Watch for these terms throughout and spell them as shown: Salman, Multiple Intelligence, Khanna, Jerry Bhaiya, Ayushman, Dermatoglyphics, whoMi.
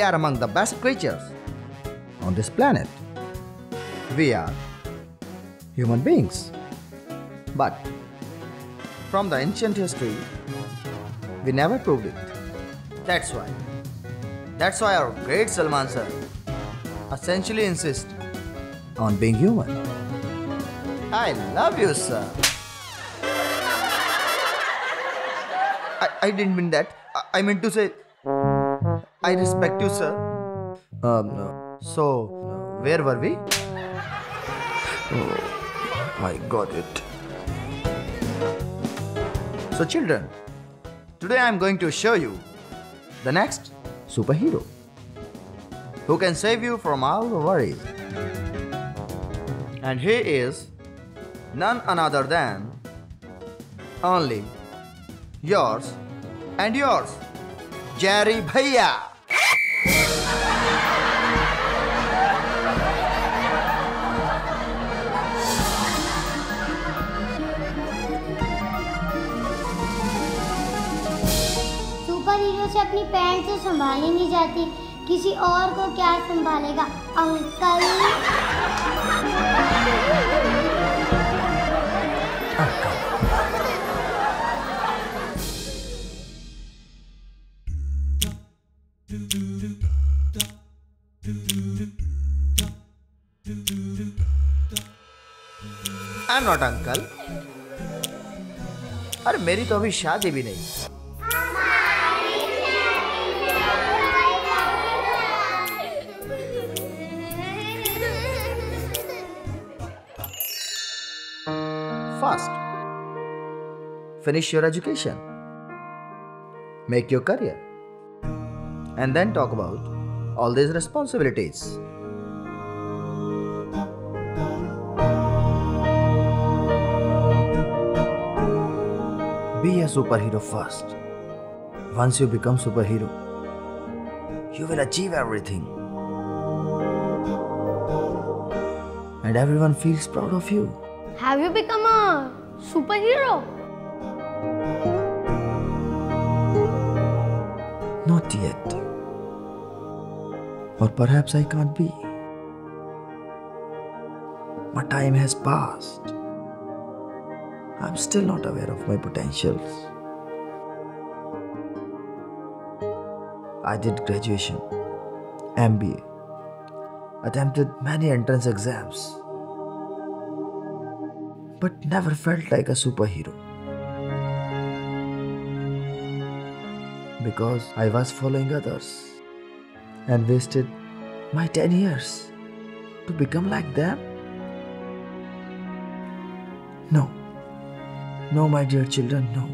we are among the best creatures on this planet. We are human beings. But from the ancient history, we never proved it. That's why our great Salman sir essentially insists on being human. I love you, sir. I didn't mean that. I meant to say, I respect you, sir. So, where were we? Oh, I got it. So children, today I am going to show you the next superhero who can save you from all the worries. And he is none another than only yours and yours, Jerry Bhaiya. से अपनी pant से संभाली नहीं जाती, किसी और को क्या संभालेगा अंकल। I'm not uncle। अरे मेरी तो अभी शादी भी नहीं। First, finish your education, make your career, and then talk about all these responsibilities. Be a superhero first. Once you become superhero, you will achieve everything. And everyone feels proud of you. Have you become a superhero? Not yet. Or perhaps I can't be. But time has passed. I'm still not aware of my potentials. I did graduation, MBA, attempted many entrance exams, but never felt like a superhero. Because I was following others and wasted my 10 years to become like them. No. No, my dear children, no.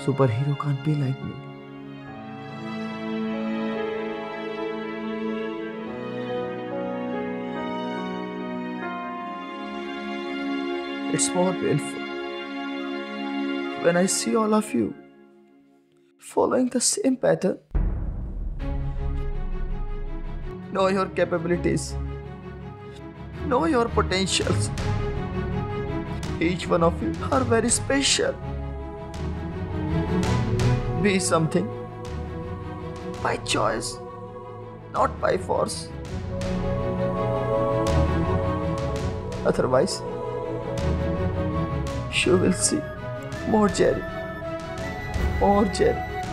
Superhero can't be like me. It's more painful when I see all of you following the same pattern. Know your capabilities. Know your potentials. Each one of you are very special. Be something by choice, not by force. Otherwise, you will see more Jerry, more Jerry,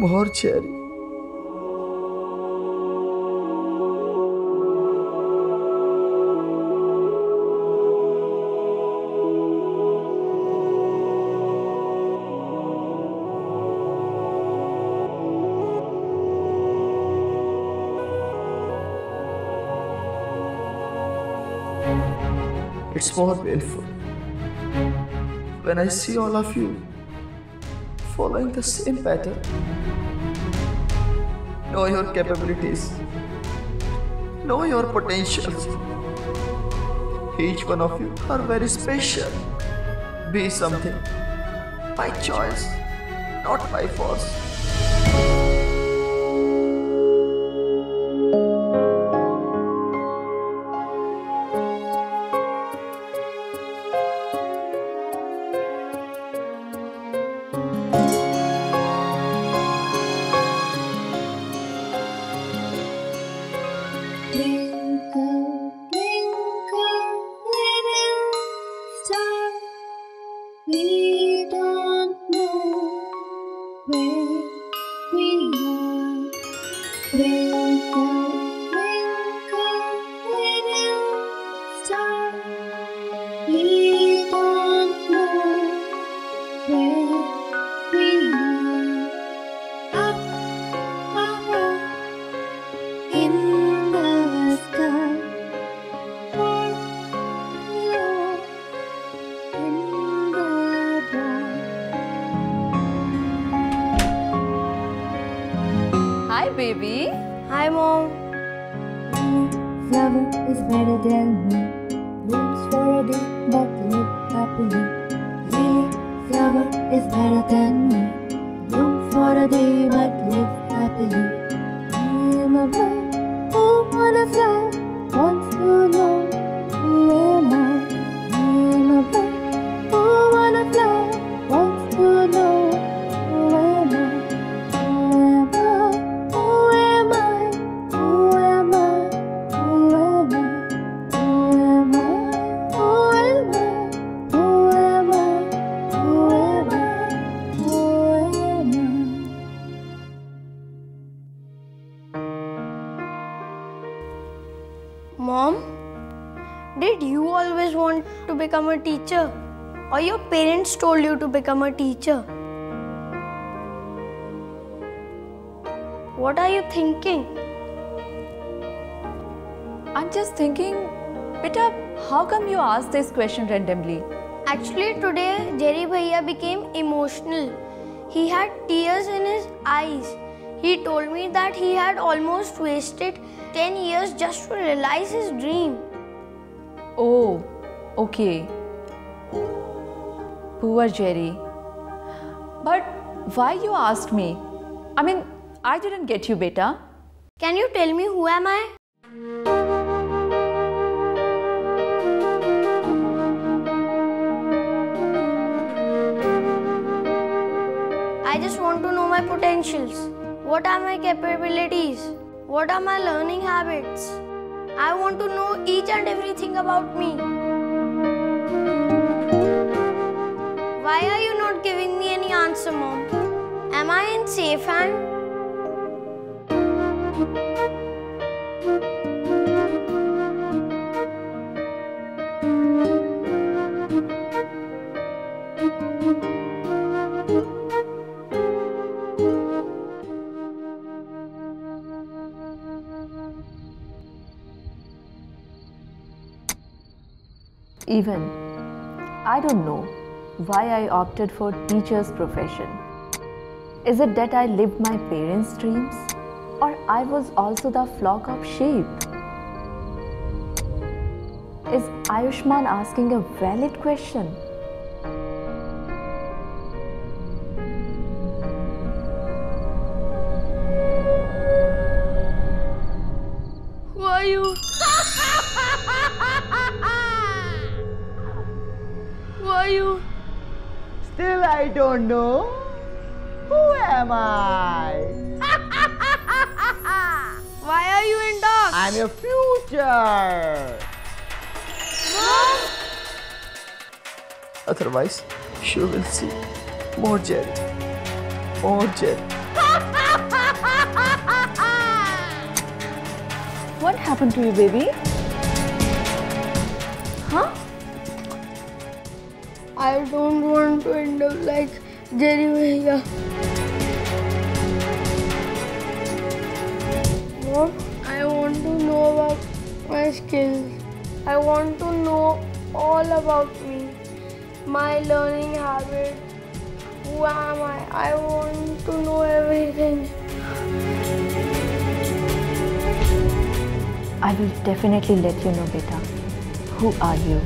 more Jerry. It's more painful when I see all of you following the same pattern. Know your capabilities. Know your potentials. Each one of you are very special. Be something by choice, not by force. Hi, baby. Hi, Mom. Flower is better than me. Blooms for a day, but live happily. Lily flower is better than me. Bloom for a day, but live happily. I'm a bird who wanna fly, wants to know who am I. I'm a bird who wanna fly, wants to know. Become a teacher, or your parents told you to become a teacher? What are you thinking? I'm just thinking, beta, how come you asked this question randomly? Actually, today Jerry Bhaiya became emotional. He had tears in his eyes. He told me that he had almost wasted 10 years just to realize his dream. Oh. Okay. Poor Jerry. But why you asked me? I mean, I didn't get you, beta. Can you tell me who am I? I just want to know my potentials. What are my capabilities? What are my learning habits? I want to know each and everything about me. Why are you not giving me any answer, Mom? Am I in safe hand? Even, I don't know why I opted for teacher's profession. Is it that I lived my parents' dreams, or I was also the flock of sheep? Is Ayushman asking a valid question? Who are you? Who are you? Still I don't know. Who am I? Why are you in dark? I'm your future. Mom? Otherwise, she will see more Jerry. More Jerry. What happened to you, baby? Huh? I don't want to end up like Jerry Bhaiya. Mom, I want to know about my skills. I want to know all about me, my learning habits. Who am I? I want to know everything. I will definitely let you know, beta. Who are you?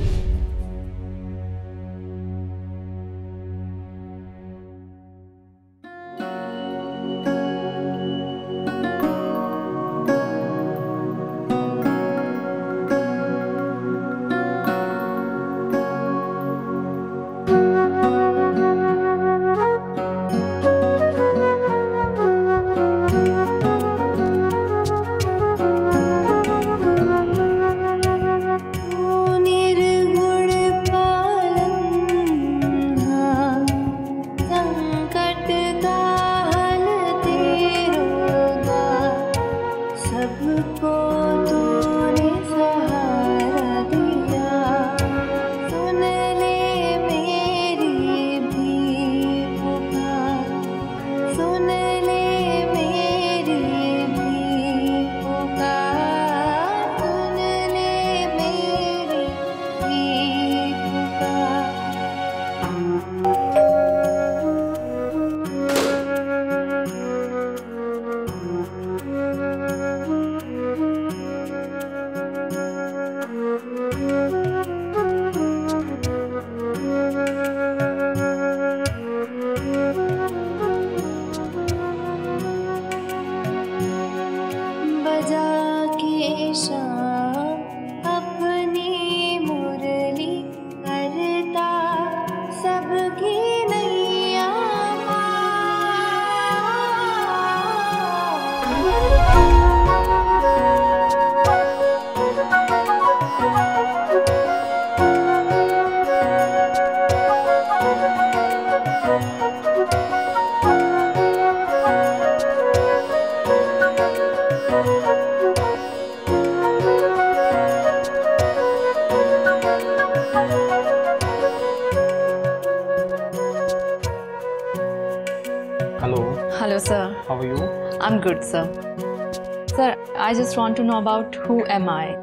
I'm good, sir. Sir, I just want to know about who am I?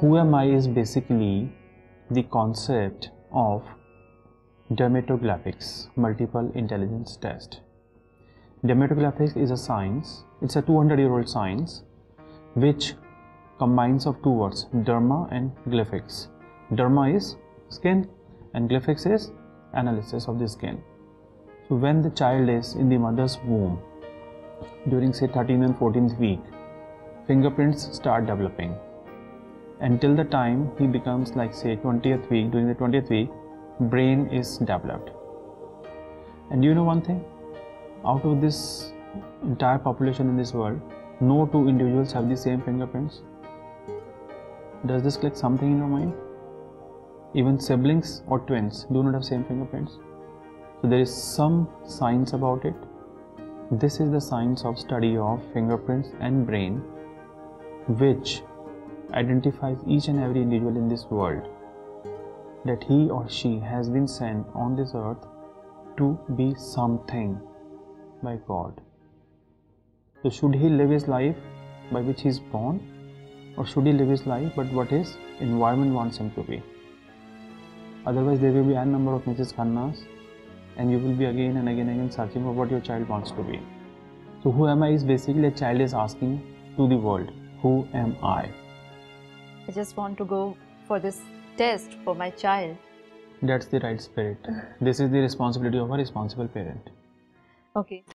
Who am I is basically the concept of Dermatoglyphics, multiple intelligence test. Dermatoglyphics is a science, it's a 200-year-old science which combines of two words, derma and glyphics. Derma is skin and glyphics is analysis of the skin. So when the child is in the mother's womb during say 13th and 14th week, fingerprints start developing until the time he becomes like say 20th week. During the 20th week, brain is developed. And you know one thing? Out of this entire population in this world, no two individuals have the same fingerprints. Does this click something in your mind? Even siblings or twins do not have same fingerprints. So there is some science about it. This is the science of study of fingerprints and brain, which identifies each and every individual in this world that he or she has been sent on this earth to be something by God. So should he live his life by which he is born, or should he live his life but what his environment wants him to be? Otherwise there will be n number of Mrs. Khannas and you will be again and again and again searching for what your child wants to be. So who am I is basically a child is asking to the world, who am I? I just want to go for this test for my child. That's the right spirit. This is the responsibility of a responsible parent. Okay.